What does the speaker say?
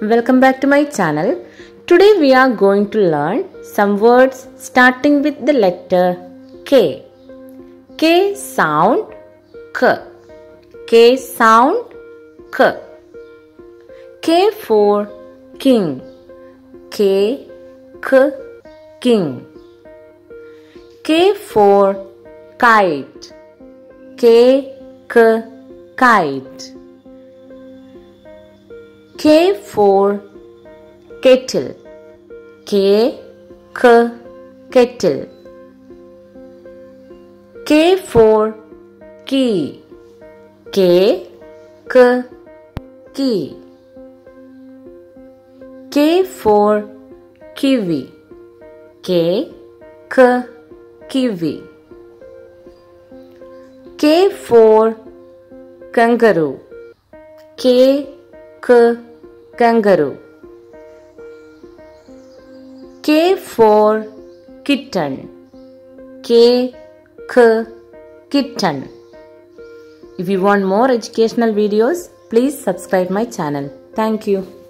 Welcome back to my channel. Today we are going to learn some words starting with the letter K. K sound K. K sound K. K for king. K K king. K for kite. K K kite. K for kettle. K K kettle. K for key. K K key. K for kiwi. K K kiwi. K for kangaroo. K K kangaroo. K for kitten. K K kitten. If you want more educational videos, please subscribe my channel. Thank you.